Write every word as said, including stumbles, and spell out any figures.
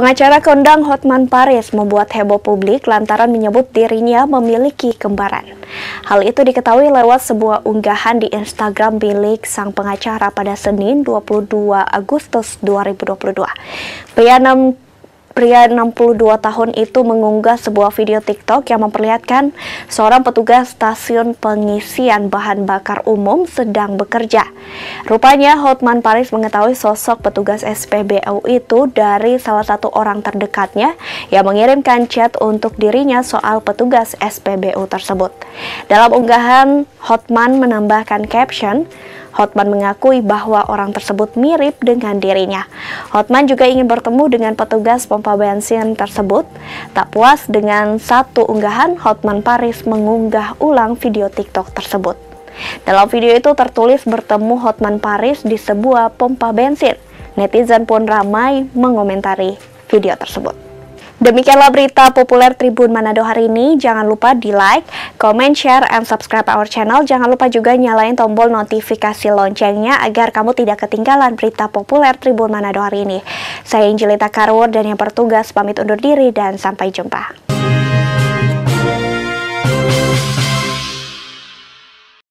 Pengacara kondang Hotman Paris membuat heboh publik lantaran menyebut dirinya memiliki kembaran. Hal itu diketahui lewat sebuah unggahan di Instagram milik sang pengacara pada Senin dua puluh dua Agustus dua ribu dua puluh dua. Pria enam Pria enam puluh dua tahun itu mengunggah sebuah video TikTok yang memperlihatkan seorang petugas stasiun pengisian bahan bakar umum sedang bekerja. Rupanya Hotman Paris mengetahui sosok petugas S P B U itu dari salah satu orang terdekatnya yang mengirimkan chat untuk dirinya soal petugas S P B U tersebut. Dalam unggahan, Hotman menambahkan caption, Hotman mengakui bahwa orang tersebut mirip dengan dirinya. Hotman juga ingin bertemu dengan petugas pompa bensin tersebut. Tak puas dengan satu unggahan, Hotman Paris mengunggah ulang video TikTok tersebut. Dalam video itu tertulis bertemu Hotman Paris di sebuah pompa bensin. Netizen pun ramai mengomentari video tersebut. Demikianlah berita populer Tribun Manado hari ini. Jangan lupa di like, comment, share, and subscribe our channel. Jangan lupa juga nyalain tombol notifikasi loncengnya agar kamu tidak ketinggalan berita populer Tribun Manado hari ini. Saya Angelita Karwo dan yang bertugas pamit undur diri dan sampai jumpa.